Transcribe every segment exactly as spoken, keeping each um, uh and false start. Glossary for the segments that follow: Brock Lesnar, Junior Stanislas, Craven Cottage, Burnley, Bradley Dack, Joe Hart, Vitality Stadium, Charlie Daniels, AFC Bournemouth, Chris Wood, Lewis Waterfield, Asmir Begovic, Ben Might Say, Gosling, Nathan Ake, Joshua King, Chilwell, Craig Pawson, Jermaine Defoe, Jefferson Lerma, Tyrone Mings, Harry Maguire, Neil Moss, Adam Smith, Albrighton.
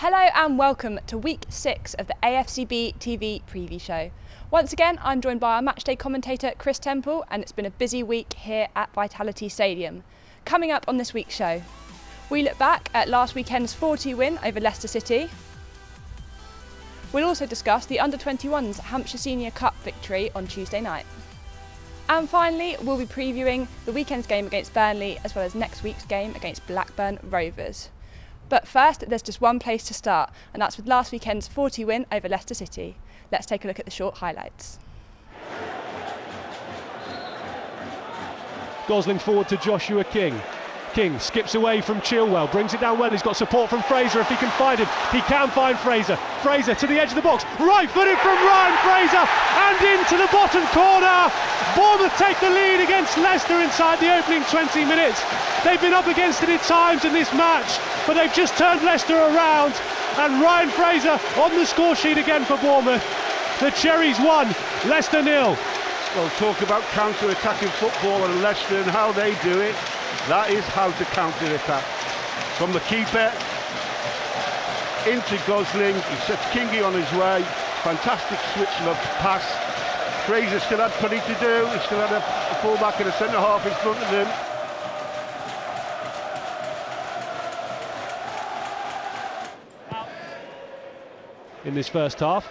Hello and welcome to week six of the A F C B T V preview show. Once again, I'm joined by our matchday commentator Kris Temple, and it's been a busy week here at Vitality Stadium. Coming up on this week's show, we look back at last weekend's four two win over Leicester City. We'll also discuss the under twenty-ones Hampshire Senior Cup victory on Tuesday night. And finally, we'll be previewing the weekend's game against Burnley as well as next week's game against Blackburn Rovers. But first, there's just one place to start, and that's with last weekend's four two win over Leicester City. Let's take a look at the short highlights. Gosling forward to Joshua King. King skips away from Chilwell, brings it down well. He's got support from Fraser if he can find him. He can find Fraser. Fraser to the edge of the box. Right footed from Ryan Fraser and into the bottom corner. Bournemouth take the lead against Leicester inside the opening twenty minutes. They've been up against it at times in this match, but they've just turned Leicester around, and Ryan Fraser on the score sheet again for Bournemouth. The Cherries won, Leicester nil. Well, talk about counter-attacking football and Leicester and how they do it. That is how to counter-attack. From the keeper, into Gosling, he sets Kingy on his way. Fantastic switch of pass. Fraser still had plenty to do, he still had a, a full-back and a centre-half in front of him. In this first half,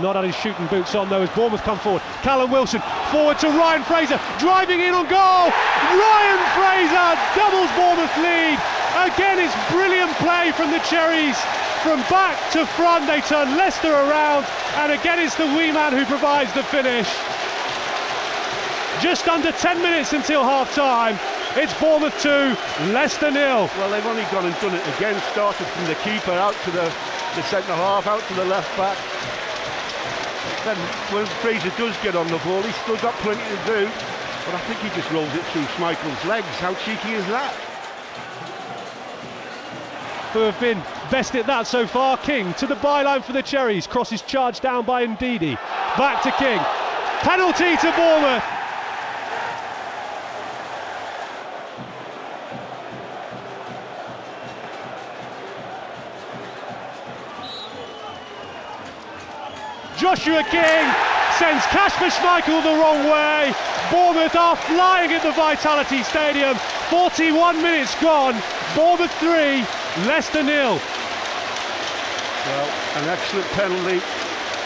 not had his shooting boots on though as Bournemouth come forward. Callum Wilson forward to Ryan Fraser, driving in on goal. Ryan Fraser doubles Bournemouth lead. Again, it's brilliant play from the Cherries. From back to front, they turn Leicester around, and again it's the wee man who provides the finish. Just under ten minutes until half time. It's Bournemouth two, Leicester nil. Well, they've only gone and done it again. Started from the keeper out to the the centre-half, out to the left-back. Then when Fraser does get on the ball, he's still got plenty to do, but I think he just rolls it through Schmeichel's legs. How cheeky is that? Who have been best at that so far. King to the byline for the Cherries, cross is charged down by Ndidi, back to King, penalty to Bournemouth. Joshua King sends Kasper Schmeichel the wrong way. Bournemouth are flying at the Vitality Stadium. forty-one minutes gone. Bournemouth three, Leicester nil. Well, an excellent penalty.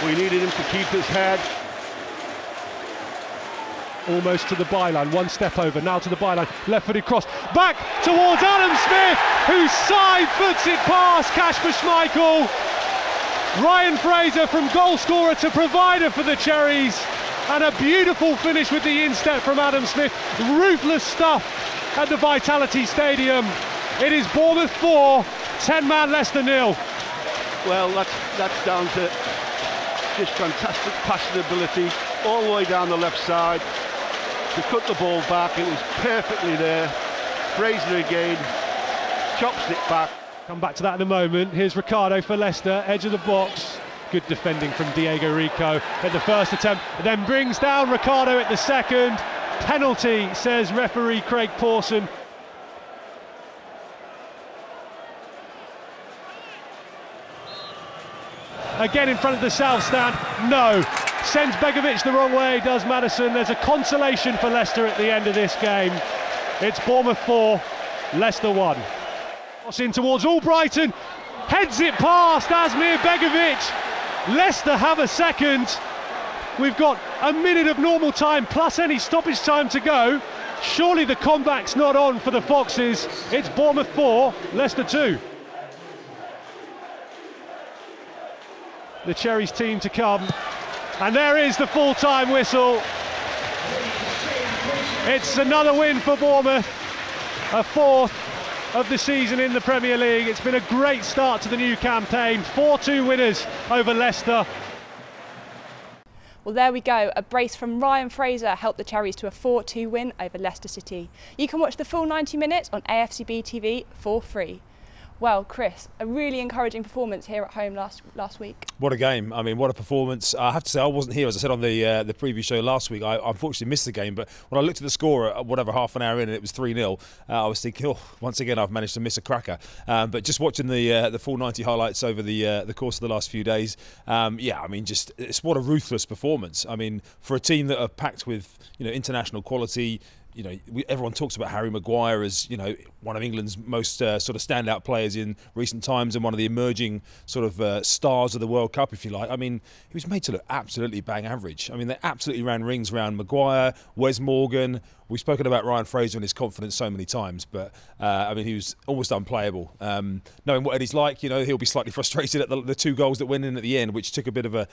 We needed him to keep his head. Almost to the byline, one step over, now to the byline, left-footed cross, back towards Adam Smith, who side-foots it past Kasper Schmeichel. Ryan Fraser from goal scorer to provider for the Cherries, and a beautiful finish with the instep from Adam Smith. Ruthless stuff at the Vitality Stadium. It is Bournemouth four, ten man Leicester nil. Well, that's, that's down to just fantastic passing ability all the way down the left side to cut the ball back. It was perfectly there. Fraser again chops it back. Come back to that in a moment. Here's Ricardo for Leicester, edge of the box. Good defending from Diego Rico at the first attempt, then brings down Ricardo at the second. Penalty, says referee Craig Pawson. Again in front of the south stand, no. Sends Begovic the wrong way, does Maddison. There's a consolation for Leicester at the end of this game. It's Bournemouth four, Leicester one. In towards Albrighton, heads it past Asmir Begovic. Leicester have a second. We've got a minute of normal time plus any stoppage time to go. Surely the comeback's not on for the Foxes. It's Bournemouth four, Leicester two. The Cherries team to come, and there is the full-time whistle. It's another win for Bournemouth, a fourth of the season in the Premier League. It's been a great start to the new campaign. four two winners over Leicester. Well, there we go. A brace from Ryan Fraser helped the Cherries to a four two win over Leicester City. You can watch the full ninety minutes on A F C B T V for free. well, Kris, a really encouraging performance here at home last last week. What a game. I mean, what a performance. I have to say, I wasn't here, as I said on the uh, the preview show last week. I unfortunately missed the game, but when I looked at the score at whatever half an hour in and it was three nil, uh, I was thinking, oh, once again, I've managed to miss a cracker. Um, but just watching the uh, the full ninety highlights over the uh, the course of the last few days, um, yeah, I mean, just it's what a ruthless performance. I mean, for a team that are packed with, you know, international quality. You know, we, everyone talks about Harry Maguire as, you know, one of England's most uh, sort of standout players in recent times and one of the emerging sort of uh, stars of the World Cup, if you like. I mean, he was made to look absolutely bang average. I mean, they absolutely ran rings around Maguire, Wes Morgan. We've spoken about Ryan Fraser and his confidence so many times, but uh, I mean, he was almost unplayable. Um, knowing what Eddie's like, you know, he'll be slightly frustrated at the, the two goals that went in at the end, which took a bit of a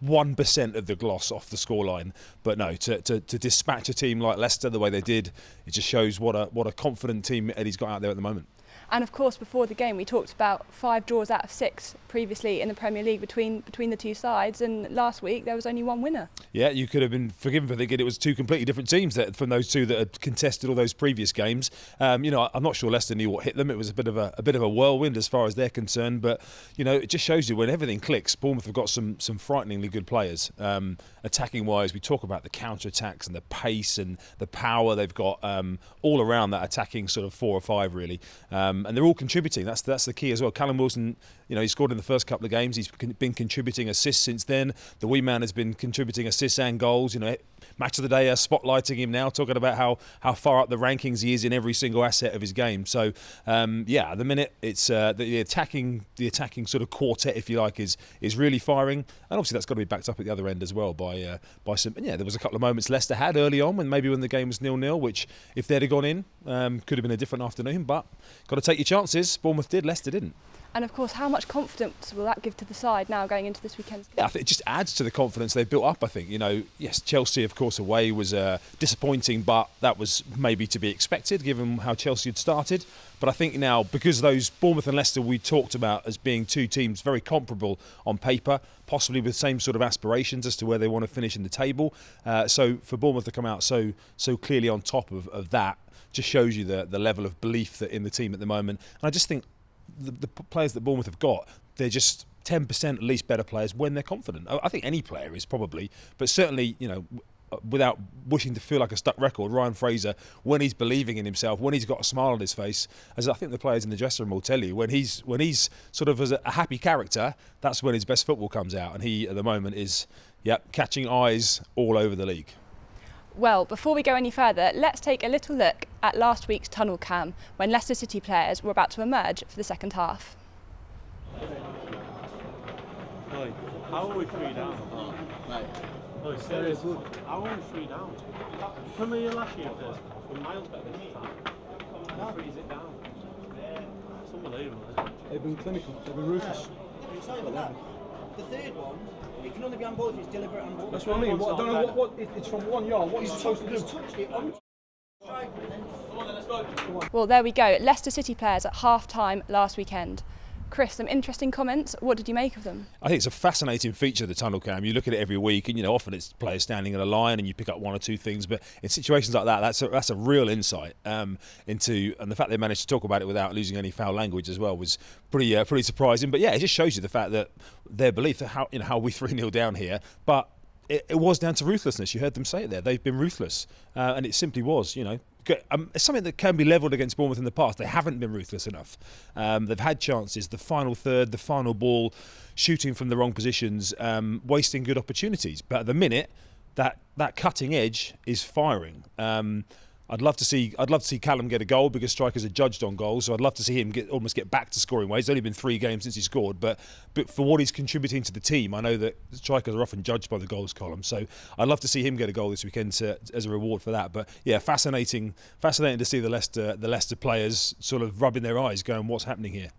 one percent of the gloss off the scoreline. But no, to, to, to dispatch a team like Leicester the way they did, it just shows what a what a confident team Eddie's got out there at the moment. And of course, before the game, we talked about five draws out of six previously in the Premier League between between the two sides, and last week there was only one winner. Yeah, you could have been forgiven for thinking it was two completely different teams that, from those two that had contested all those previous games. Um, you know, I'm not sure Leicester knew what hit them. It was a bit of a, a bit of a whirlwind as far as they're concerned, but you know, it just shows you when everything clicks, Bournemouth have got some some frighteningly good players. Um, attacking wise, we talk about the counter attacks and the pace and the power they've got um, all around that attacking sort of four or five really. Um, And they're all contributing. That's that's the key as well. Callum Wilson, you know, he scored in the first couple of games. He's con been contributing assists since then. The wee man has been contributing assists and goals. You know, Match of the Day are spotlighting him now, talking about how how far up the rankings he is in every single asset of his game. So um, yeah, at the minute it's uh, the, the attacking the attacking sort of quartet, if you like, is is really firing. And obviously that's got to be backed up at the other end as well by uh, by some. Yeah, there was a couple of moments Leicester had early on when maybe when the game was nil nil, which if they'd have gone in, um, could have been a different afternoon. But got to take your chances. Bournemouth did, Leicester didn't. And of course, how much confidence will that give to the side now going into this weekend? Yeah, I think it just adds to the confidence they've built up, I think. You know, yes, Chelsea, of course, away was uh, disappointing, but that was maybe to be expected given how Chelsea had started. But I think now, because those Bournemouth and Leicester we talked about as being two teams very comparable on paper, possibly with the same sort of aspirations as to where they want to finish in the table. Uh, so for Bournemouth to come out so so clearly on top of, of that just shows you the, the level of belief that in the team at the moment. And I just think the, the players that Bournemouth have got, they're just ten percent at least better players when they're confident. I think any player is probably, but certainly, you know, without wishing to feel like a stuck record, Ryan Fraser, when he's believing in himself, when he's got a smile on his face, as I think the players in the dressing room will tell you, when he's when he's sort of as a happy character, that's when his best football comes out. And he, at the moment, is yeah, catching eyes all over the league. Well, before we go any further, let's take a little look at last week's tunnel cam when Leicester City players were about to emerge for the second half. How are we three down? No, serious. How are we three down? Premier last year first, we're miles better this time. Can't freeze it down. It's unbelievable, isn't it? They've been clinical, they've been ruthless. The third one, it can only be on board if it's deliberate and board. That's what I mean. What, I don't know what, what it, it's from one yard. What he's supposed to do? Touched it on. Come on, then, let's go. Well, there we go. Leicester City players at half-time last weekend. Kris, some interesting comments. What did you make of them? I think it's a fascinating feature of the tunnel cam. You look at it every week, and you know often it's players standing in a line, and you pick up one or two things. But in situations like that, that's a, that's a real insight um, into, and the fact they managed to talk about it without losing any foul language as well was pretty uh, pretty surprising. But yeah, it just shows you the fact that their belief that how you know how we three nil down here, but it, it was down to ruthlessness. You heard them say it there. They've been ruthless, uh, and it simply was, you know. Um, it's something that can be levelled against Bournemouth in the past. They haven't been ruthless enough. Um, they've had chances, the final third, the final ball, shooting from the wrong positions, um, wasting good opportunities. But at the minute, that that cutting edge is firing. Um, I'd love to see I'd love to see Callum get a goal because strikers are judged on goals. So I'd love to see him get almost get back to scoring ways. It's only been three games since he scored, but but for what he's contributing to the team, I know that strikers are often judged by the goals column. So I'd love to see him get a goal this weekend to, as a reward for that. But yeah, fascinating, fascinating to see the Leicester the Leicester players sort of rubbing their eyes, going, "What's happening here?"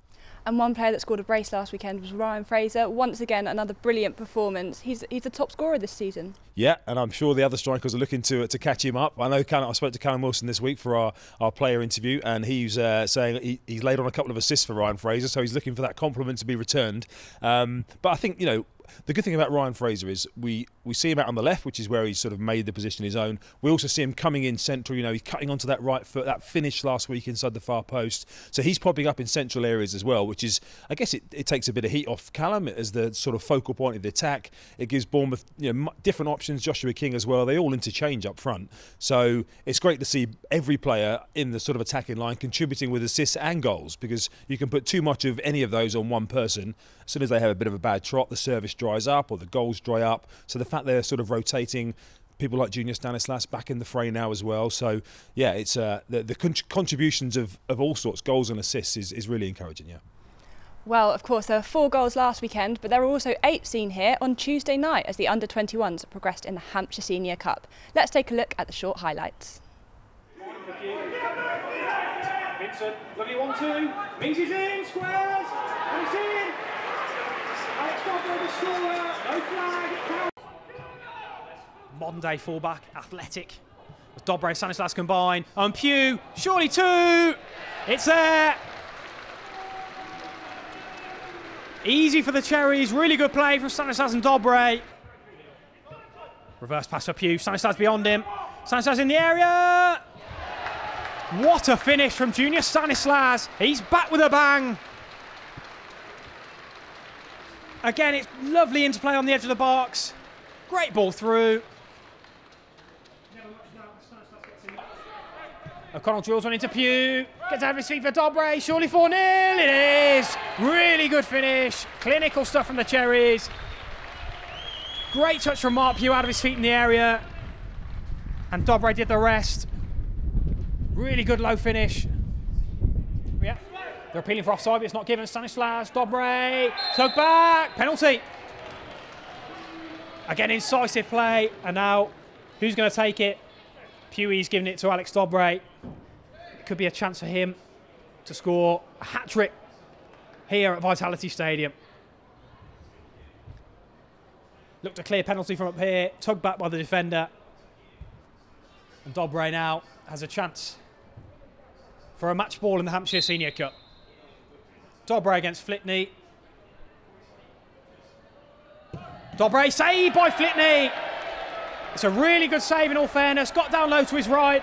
And one player that scored a brace last weekend was Ryan Fraser. Once again, another brilliant performance. He's he's the top scorer this season. Yeah, and I'm sure the other strikers are looking to to catch him up. I know Callum, I spoke to Callum Wilson this week for our, our player interview, and he's uh, saying he, he's laid on a couple of assists for Ryan Fraser, so he's looking for that compliment to be returned. Um, but I think, you know, the good thing about Ryan Fraser is we, we see him out on the left, which is where he's sort of made the position his own. We also see him coming in central, you know, he's cutting onto that right foot, that finish last week inside the far post. So he's popping up in central areas as well, which is, I guess it, it takes a bit of heat off Callum as the sort of focal point of the attack. It gives Bournemouth, you know, different options, Joshua King as well. They all interchange up front. So it's great to see every player in the sort of attacking line contributing with assists and goals, because you can put too much of any of those on one person. As soon as they have a bit of a bad trot, the service dries up or the goals dry up. So the fact they're sort of rotating people like Junior Stanislas back in the fray now as well. So, yeah, it's uh, the, the con contributions of, of all sorts, goals and assists, is, is really encouraging, yeah. Well, of course, there were four goals last weekend, but there were also eight seen here on Tuesday night as the under twenty-ones progressed in the Hampshire Senior Cup. Let's take a look at the short highlights. Vincent, look at one, two, means he's in, squares, and he's in. Alex Dobre, the scorer, no flag, it counts. Modern day fullback, athletic. With Dobre and Stanislas combine, and Pugh, surely two, it's there. Easy for the Cherries, really good play from Stanislas and Dobre. Reverse pass for Pugh, Stanislas beyond him. Stanislas in the area. What a finish from Junior Stanislas. He's back with a bang. Again, it's lovely interplay on the edge of the box. Great ball through. O'Connell drills one into Pugh. Gets out of his feet for Dobre. Surely four nil. It is. Really good finish. Clinical stuff from the Cherries. Great touch from Mark Pugh out of his feet in the area. And Dobre did the rest. Really good low finish. Yeah. They're appealing for offside, but it's not given. Stanislas, Dobre. Tug back. Penalty. Again, incisive play. And now, who's going to take it? Puey's giving it to Alex Dobre. It could be a chance for him to score a hat-trick here at Vitality Stadium. Looked a clear penalty from up here, tugged back by the defender. And Dobre now has a chance for a match ball in the Hampshire Senior Cup. Dobre against Flitney. Dobre saved by Flitney. It's a really good save in all fairness. Got down low to his right.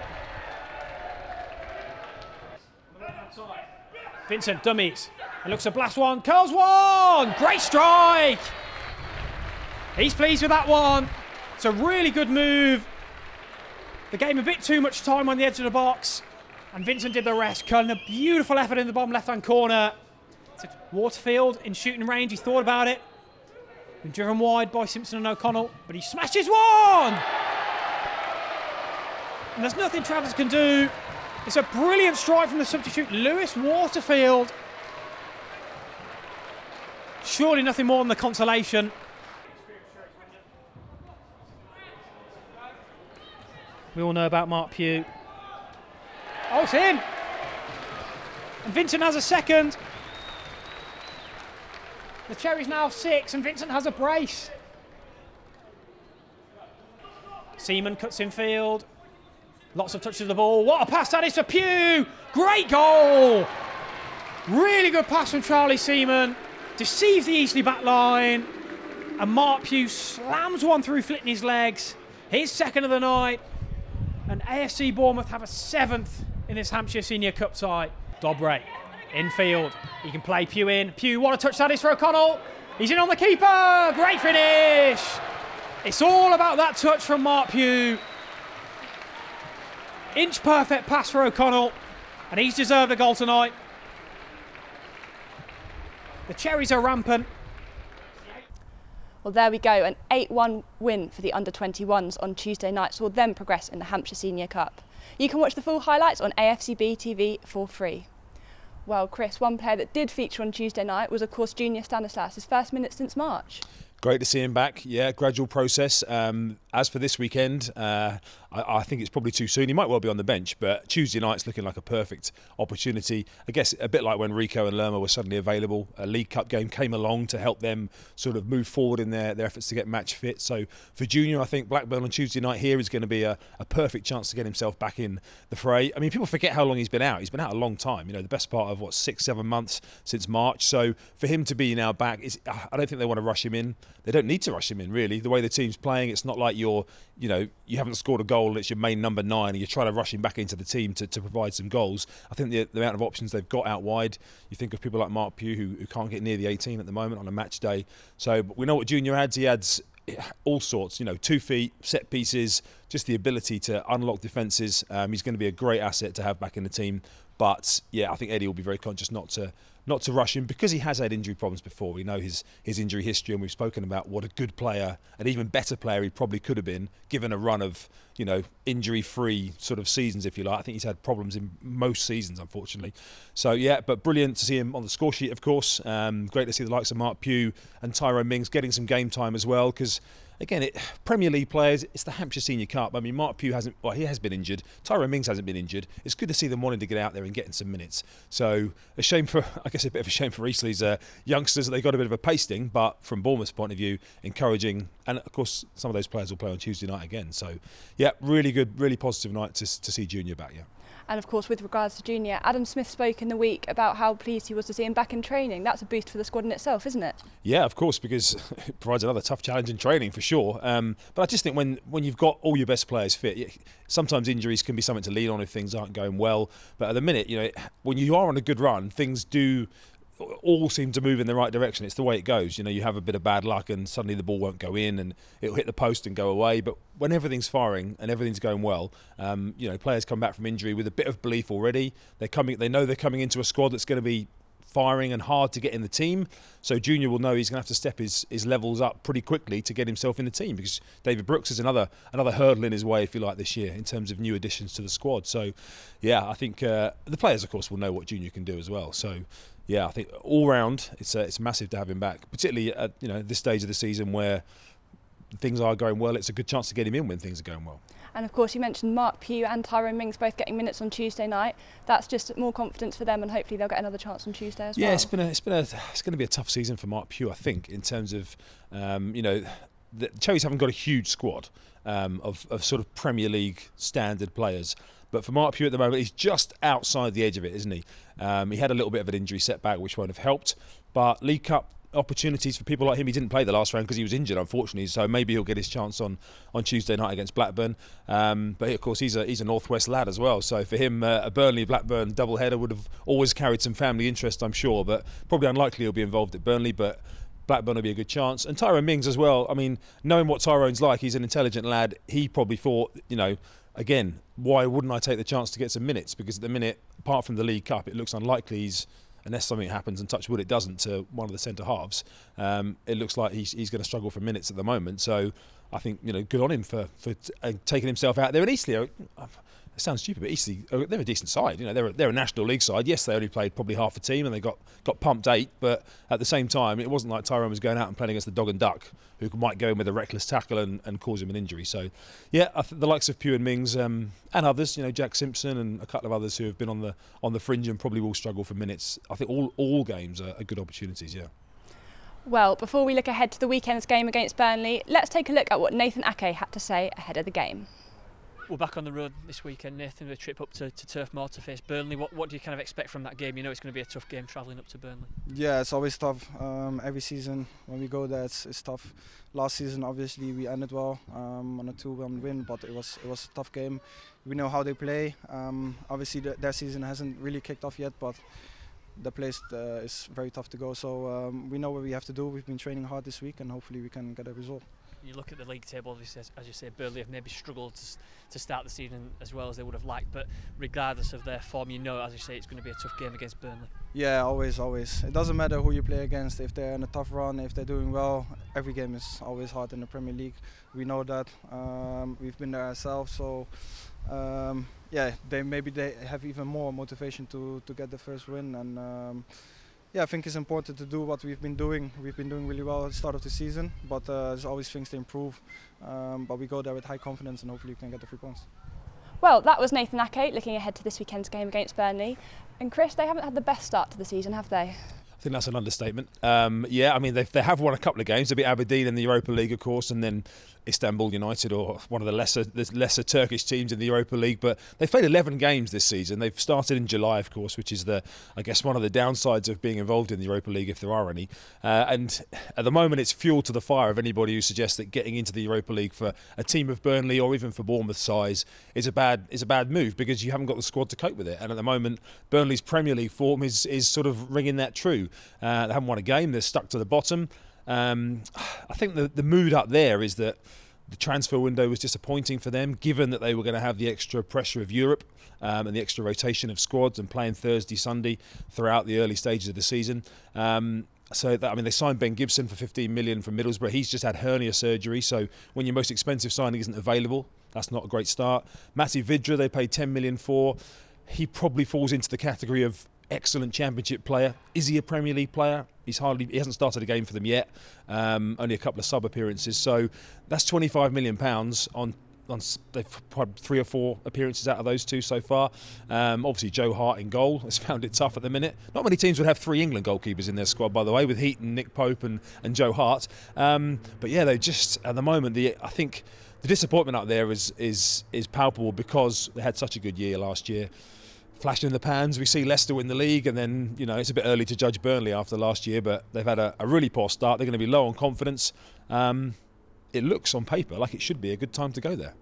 Vincent dummies. It looks a blast one. Curls one. Great strike. He's pleased with that one. It's a really good move. The game a bit too much time on the edge of the box. And Vincent did the rest. Culling a beautiful effort in the bottom left-hand corner. To Waterfield in shooting range. He thought about it. Been driven wide by Simpson and O'Connell, but he smashes one! And there's nothing Travers can do. It's a brilliant strike from the substitute, Lewis Waterfield. Surely nothing more than the consolation. We all know about Mark Pugh. Oh, it's in! And Vincent has a second. The Cherries now six, and Vincent has a brace. Seaman cuts in field. Lots of touches of the ball. What a pass that is for Pugh! Great goal! Really good pass from Charlie Seaman. Deceives the Eastleigh back line. And Mark Pugh slams one through Flitney's legs. His second of the night. And A F C Bournemouth have a seventh in this Hampshire Senior Cup tie. Dobre. Infield, he can play Pugh in. Pugh, what a touch that is for O'Connell. He's in on the keeper, great finish. It's all about that touch from Mark Pugh. Inch perfect pass for O'Connell, and he's deserved a goal tonight. The Cherries are rampant. Well, there we go, an eight one win for the under twenty-ones on Tuesday night, so we'll then progress in the Hampshire Senior Cup. You can watch the full highlights on A F C B T V for free. Well, Chris, one player that did feature on Tuesday night was, of course, Junior Stanislas, his first minute since March. Great to see him back, yeah, gradual process. Um, as for this weekend, uh, I, I think it's probably too soon. He might well be on the bench, but Tuesday night's looking like a perfect opportunity. I guess a bit like when Rico and Lerma were suddenly available, a League Cup game came along to help them sort of move forward in their, their efforts to get match fit. So for Junior, I think Blackburn on Tuesday night here is going to be a, a perfect chance to get himself back in the fray. I mean, people forget how long he's been out. He's been out a long time, you know, the best part of, what, six, seven months since March. So for him to be now back, is, I don't think they want to rush him in. they don't need to rush him in, really. The way the team's playing, it's not like you're, you know, you haven't scored a goal, it's your main number nine, and you're trying to rush him back into the team to, to provide some goals. I think the, the amount of options they've got out wide, you think of people like Mark Pugh, who, who can't get near the eighteen at the moment on a match day. So but we know what Junior adds. He adds all sorts, you know, two feet, set pieces, just the ability to unlock defences. Um, he's going to be a great asset to have back in the team. But yeah, I think Eddie will be very conscious not to not to rush him, because he has had injury problems before. We know his his injury history, and we've spoken about what a good player, an even better player he probably could have been, given a run of, you know, injury-free sort of seasons, if you like. I think he's had problems in most seasons, unfortunately. So yeah, but brilliant to see him on the score sheet, of course. Um, great to see the likes of Mark Pugh and Tyrone Mings getting some game time as well, because again, it, Premier League players, it's the Hampshire Senior Cup. I mean, Mark Pugh hasn't, well, he has been injured. Tyrone Mings hasn't been injured. It's good to see them wanting to get out there and getting some minutes. So a shame for, I guess a bit of a shame for Eastleigh's uh, youngsters that they got a bit of a pasting, but from Bournemouth's point of view, encouraging. And of course, some of those players will play on Tuesday night again. So yeah, really good, really positive night to, to see Junior back, yeah. And of course, with regards to Junior, Adam Smith spoke in the week about how pleased he was to see him back in training. That's a boost for the squad in itself, isn't it? Yeah, of course, because it provides another tough challenge in training for sure. Um, but I just think when, when you've got all your best players fit, sometimes injuries can be something to lean on if things aren't going well. But at the minute, you know, when you are on a good run, things do all seem to move in the right direction. It's the way it goes. You know, you have a bit of bad luck and suddenly the ball won't go in and it'll hit the post and go away. But when everything's firing and everything's going well, um, you know, players come back from injury with a bit of belief already. They're coming, they know they're coming into a squad that's going to be firing and hard to get in the team. So Junior will know he's going to have to step his, his levels up pretty quickly to get himself in the team, because David Brooks is another another hurdle in his way, if you like, this year in terms of new additions to the squad. So yeah, I think uh, the players, of course, will know what Junior can do as well. So yeah, I think all round it's uh, it's massive to have him back, particularly at, you know, this stage of the season where things are going well. It's a good chance to get him in when things are going well. And of course, you mentioned Mark Pugh and Tyrone Mings both getting minutes on Tuesday night. That's just more confidence for them, and hopefully they'll get another chance on Tuesday as well. Yeah, it's been a, it's been a, it's going to be a tough season for Mark Pugh, I think, in terms of um, you know, the Cherries haven't got a huge squad um, of of sort of Premier League standard players. But for Mark Pugh at the moment, he's just outside the edge of it, isn't he? Um, he had a little bit of an injury setback, which won't have helped. But League Cup opportunities for people like him, he didn't play the last round because he was injured, unfortunately, so maybe he'll get his chance on on Tuesday night against Blackburn. Um, but of course, he's a he's a Northwest lad as well, so for him uh, a Burnley Blackburn doubleheader would have always carried some family interest, I'm sure, but probably unlikely he'll be involved at Burnley. But Blackburn will be a good chance. And Tyrone Mings as well, I mean, knowing what Tyrone's like, he's an intelligent lad. He probably thought, you know, again, why wouldn't I take the chance to get some minutes? Because at the minute, apart from the League Cup, it looks unlikely he's, unless something happens, and touch wood it doesn't, to one of the centre halves, um, it looks like he's, he's going to struggle for minutes at the moment. So I think, you know, good on him for, for t uh, taking himself out there. And Eastleigh, uh, it sounds stupid, but Eastleigh, uh, they're a decent side. You know, they're a, they're a National League side. Yes, they only played probably half a team and they got, got pumped eight, but at the same time, it wasn't like Tyrone was going out and playing against the dog and duck, who might go in with a reckless tackle and, and cause him an injury. So yeah, I th the likes of Pugh and Mings um, and others, you know, Jack Simpson and a couple of others who have been on the on the fringe and probably will struggle for minutes. I think all all games are, are good opportunities. Yeah. Well, before we look ahead to the weekend's game against Burnley, let's take a look at what Nathan Ake had to say ahead of the game. We're back on the road this weekend, Nathan, with a trip up to, to Turf Moor to face Burnley. What, what do you kind of expect from that game? You know it's going to be a tough game travelling up to Burnley. Yeah, it's always tough. Um, every season when we go there, it's, it's tough. Last season, obviously, we ended well um, on a two one win, but it was it was a tough game. We know how they play. Um, obviously, the, their season hasn't really kicked off yet, but the place uh, is very tough to go, so um, we know what we have to do. We've been training hard this week and hopefully we can get a result. You look at the league table, obviously, as, as you say, Burnley have maybe struggled to, to start the season as well as they would have liked, but regardless of their form, you know, as you say, it's going to be a tough game against Burnley. Yeah, always, always. It doesn't matter who you play against. If they're in a tough run, if they're doing well, every game is always hard in the Premier League. We know that. Um, we've been there ourselves, so um, yeah, they maybe they have even more motivation to, to get the first win. And um, yeah, I think it's important to do what we've been doing. We've been doing really well at the start of the season, but uh, there's always things to improve. Um, but we go there with high confidence and hopefully we can get the three points. Well, that was Nathan Ake looking ahead to this weekend's game against Burnley. And Chris, they haven't had the best start to the season, have they? I think that's an understatement. Um, yeah, I mean, they, they have won a couple of games. They beat Aberdeen in the Europa League, of course, and then Istanbul United, or one of the lesser the lesser Turkish teams in the Europa League. But they've played eleven games this season. They've started in July, of course, which is, the I guess, one of the downsides of being involved in the Europa League, if there are any. Uh, and at the moment, it's fuel to the fire of anybody who suggests that getting into the Europa League for a team of Burnley or even for Bournemouth size is a bad is a bad move, because you haven't got the squad to cope with it. And at the moment, Burnley's Premier League form is is sort of ringing that true. Uh, they haven't won a game. They're stuck to the bottom. Um, I think the, the mood up there is that the transfer window was disappointing for them, given that they were going to have the extra pressure of Europe um, and the extra rotation of squads and playing Thursday, Sunday throughout the early stages of the season. Um, so, that, I mean, they signed Ben Gibson for fifteen million pounds from Middlesbrough. He's just had hernia surgery, so when your most expensive signing isn't available, that's not a great start. Mati Vidra, they paid ten million pounds for. He probably falls into the category of excellent Championship player. Is he a Premier League player? He's hardly. He hasn't started a game for them yet. Um, only a couple of sub appearances. So that's twenty-five million pounds on. On, they've had three or four appearances out of those two so far. Um, obviously, Joe Hart in goal has found it tough at the minute. Not many teams would have three England goalkeepers in their squad, by the way, with Heaton, Nick Pope and, and Joe Hart. Um, but yeah, they just, at the moment, the I think the disappointment out there is is is palpable, because they had such a good year last year. Flashing in the pans, we see Leicester win the league, and then, you know, it's a bit early to judge Burnley after last year, but they've had a, a really poor start. They're going to be low on confidence. Um, it looks on paper like it should be a good time to go there.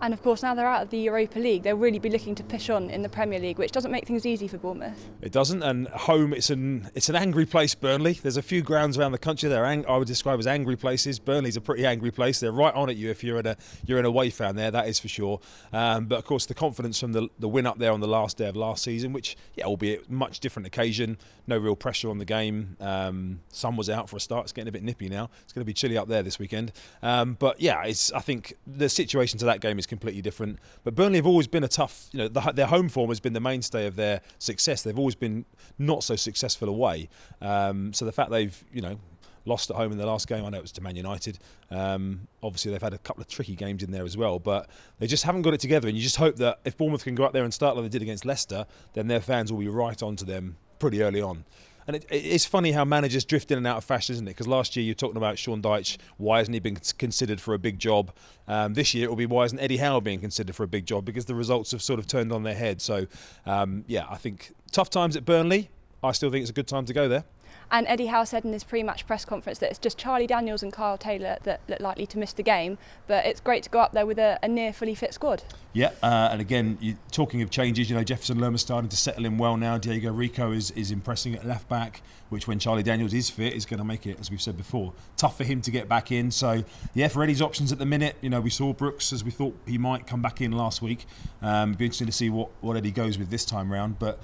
And of course, now they're out of the Europa League, they'll really be looking to push on in the Premier League, which doesn't make things easy for Bournemouth. It doesn't, and home, it's an it's an angry place, Burnley. There's a few grounds around the country that are ang I would describe as angry places. Burnley's a pretty angry place. They're right on at you if you're in a you're an away fan there, that is for sure. Um, but of course, the confidence from the the win up there on the last day of last season, which, yeah, albeit much different occasion, no real pressure on the game. Um, sun was out for a start. It's getting a bit nippy now. It's going to be chilly up there this weekend. Um, but yeah, it's I think the situation to that game is completely different. But Burnley have always been a tough, you know, the, their home form has been the mainstay of their success. They've always been not so successful away. Um, so the fact they've, you know, lost at home in the last game, I know it was to Man United. Um, obviously, they've had a couple of tricky games in there as well, but they just haven't got it together. And you just hope that if Bournemouth can go out there and start like they did against Leicester, then their fans will be right onto them pretty early on. And it, it's funny how managers drift in and out of fashion, isn't it? Because last year you're talking about Sean Dyche, why hasn't he been considered for a big job? Um, this year it will be, why isn't Eddie Howe being considered for a big job? Because the results have sort of turned on their head. So, um, yeah, I think tough times at Burnley. I still think it's a good time to go there. And Eddie Howe said in his pre-match press conference that it's just Charlie Daniels and Kyle Taylor that look likely to miss the game, but it's great to go up there with a, a near fully fit squad. Yeah, uh, and again, you, talking of changes, you know, Jefferson Lerma's starting to settle in well now. Diego Rico is, is impressing at left back, which when Charlie Daniels is fit is going to make it, as we've said before, tough for him to get back in. So yeah, for Eddie's options at the minute, you know, we saw Brooks as we thought he might come back in last week. Um, it'd be interesting to see what, what Eddie goes with this time round, but.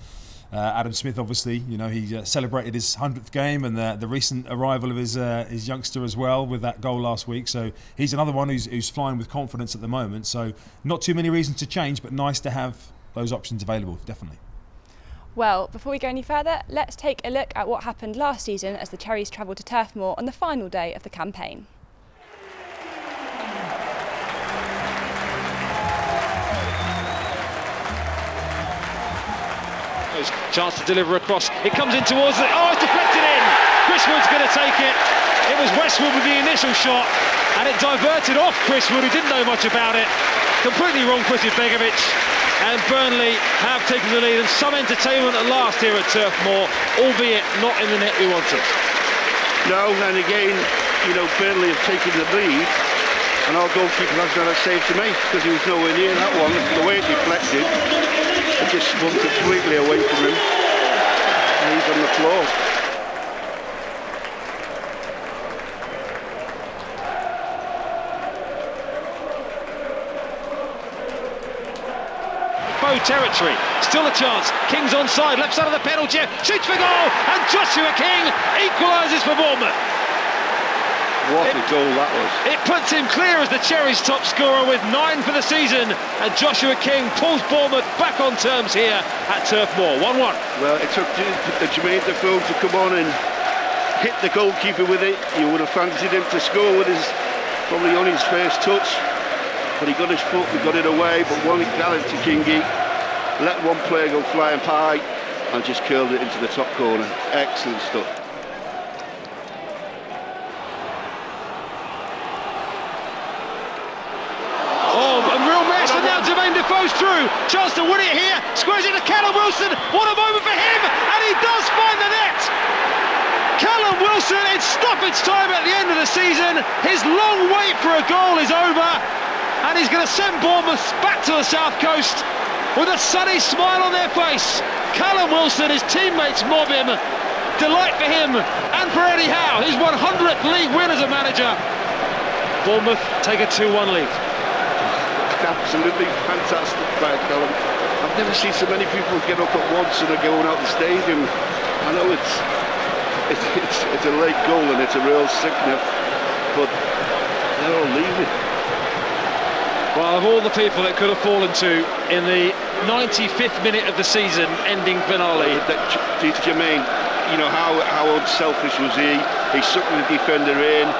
Uh, Adam Smith, obviously, you know, he uh, celebrated his hundredth game, and the, the recent arrival of his uh, his youngster as well with that goal last week. So he's another one who's, who's flying with confidence at the moment. So not too many reasons to change, but nice to have those options available, definitely. Well, before we go any further, let's take a look at what happened last season as the Cherries travelled to Turf Moor on the final day of the campaign. Chance to deliver across, it comes in towards it. Oh, it's deflected in. Chris Wood's going to take it. It was Westwood with the initial shot, and it diverted off Chris Wood, who didn't know much about it. Completely wrong-footed Begovic, and Burnley have taken the lead, and some entertainment at last here at Turf Moor, albeit not in the net we wanted. No, and again, you know, Burnley have taken the lead, and our goalkeeper has done a save to make, because he was nowhere near that one. The way it deflected, it just swung completely away from him, and he's on the floor. Foe territory, still a chance. King's onside, left side of the penalty, shoots for goal, and Joshua King equalises for Bournemouth. What it, a goal that was. It puts him clear as the Cherries' top scorer with nine for the season, and Joshua King pulls Bournemouth back on terms here at Turf Moor, one one. Well, it took Jermaine Defoe to come on and hit the goalkeeper with it. You would have fancied him to score with his, probably on his first touch, but he got his foot and got it away, but one gallop to Kingy, let one player go flying high, and just curled it into the top corner. Excellent stuff. Through, chance to win it here, squares it to Callum Wilson. What a moment for him, and he does find the net. Callum Wilson, it's stoppage time at the end of the season. His long wait for a goal is over, and he's going to send Bournemouth back to the south coast with a sunny smile on their face. Callum Wilson, his teammates mob him. Delight for him and for Eddie Howe, his one hundredth league win as a manager. Bournemouth take a two one lead. Absolutely fantastic by Callum. I've never seen so many people get up at once and are going out the stadium. I know it's it's it's, it's a late goal and it's a real sickness, but they're all leaving. Well, of all the people it could have fallen to in the ninety-fifth minute of the season ending finale, that Peter Germain, you know, how how unselfish was he? He sucked the defender in.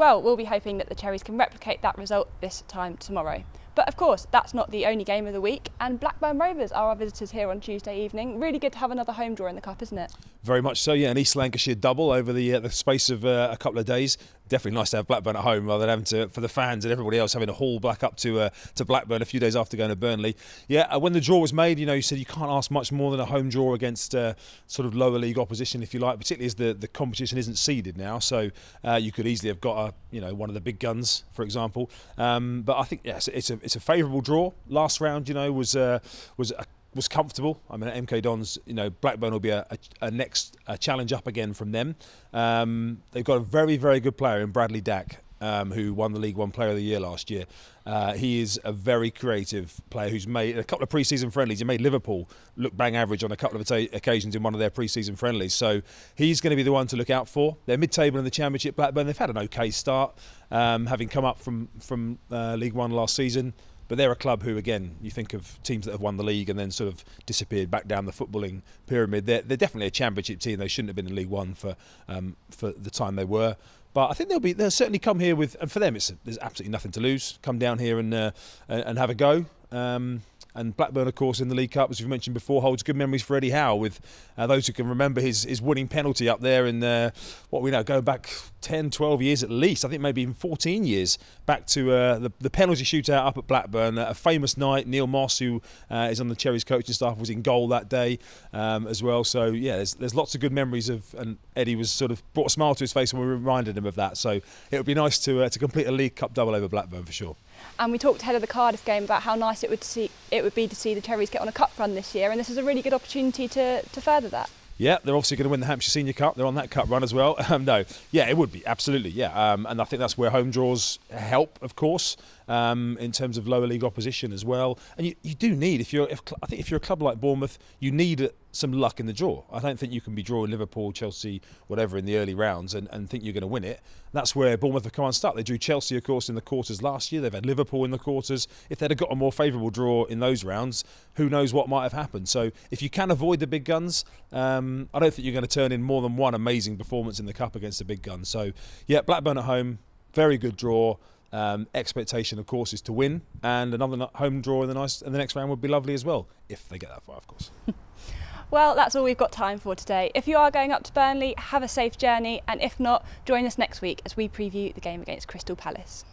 Well, we'll be hoping that the Cherries can replicate that result this time tomorrow. But of course, that's not the only game of the week, and Blackburn Rovers are our visitors here on Tuesday evening. Really good to have another home draw in the Cup, isn't it? Very much so, yeah. An East Lancashire double over the uh, the space of uh, a couple of days. Definitely nice to have Blackburn at home rather than having to, for the fans and everybody else, having to haul back up to uh, to Blackburn a few days after going to Burnley. Yeah, when the draw was made, you know, you said you can't ask much more than a home draw against uh, sort of lower league opposition, if you like, particularly as the, the competition isn't seeded now. So uh, you could easily have got, a, you know, one of the big guns, for example. Um, but I think, yes, it's a, it's a favourable draw. Last round, you know, was, uh, was a was comfortable. I mean, at M K Dons, you know, Blackburn will be a, a, a next a challenge up again from them. Um, they've got a very, very good player in Bradley Dack, um, who won the League One Player of the Year last year. Uh, he is a very creative player who's made a couple of pre-season friendlies. He made Liverpool look bang average on a couple of occasions in one of their pre-season friendlies. So he's going to be the one to look out for. They're mid-table in the Championship, Blackburn. They've had an OK start, um, having come up from, from uh, League One last season. But they're a club who, again, you think of teams that have won the league and then sort of disappeared back down the footballing pyramid. They're, they're definitely a Championship team. They shouldn't have been in League One for um, for the time they were. But I think they'll be they'll certainly come here with, and for them, it's there's absolutely nothing to lose. Come down here and uh, and have a go. Um, and Blackburn, of course, in the League Cup, as we've mentioned before, holds good memories for Eddie Howe, with uh, those who can remember his, his winning penalty up there in, uh, what we know, going back ten, twelve years at least, I think maybe even fourteen years, back to uh, the, the penalty shootout up at Blackburn, a famous night. Neil Moss, who uh, is on the Cherries coaching staff, was in goal that day um, as well. So, yeah, there's, there's lots of good memories of, and Eddie was sort of brought a smile to his face when we reminded him of that. So it would be nice to, uh, to complete a League Cup double over Blackburn for sure. And we talked ahead of the Cardiff game about how nice it would see it would be to see the Cherries get on a cup run this year, and this is a really good opportunity to, to further that. Yeah, they're obviously going to win the Hampshire Senior Cup. They're on that cup run as well. Um, no, yeah, it would be, absolutely, yeah. Um, and I think that's where home draws help, of course, um, in terms of lower league opposition as well. And you, you do need, if you're, if, I think if you're a club like Bournemouth, you need some luck in the draw. I don't think you can be drawing Liverpool, Chelsea, whatever in the early rounds and, and think you're going to win it. That's where Bournemouth have come and start. They drew Chelsea, of course, in the quarters last year. They've had Liverpool in the quarters. If they'd have got a more favourable draw in those rounds, who knows what might have happened. So if you can avoid the big guns, um, I don't think you're going to turn in more than one amazing performance in the Cup against the big gun. So, yeah, Blackburn at home, very good draw. Um, expectation, of course, is to win. And another home draw in the, nice, in the next round would be lovely as well, if they get that far, of course. Well, that's all we've got time for today. If you are going up to Burnley, have a safe journey. And if not, join us next week as we preview the game against Crystal Palace.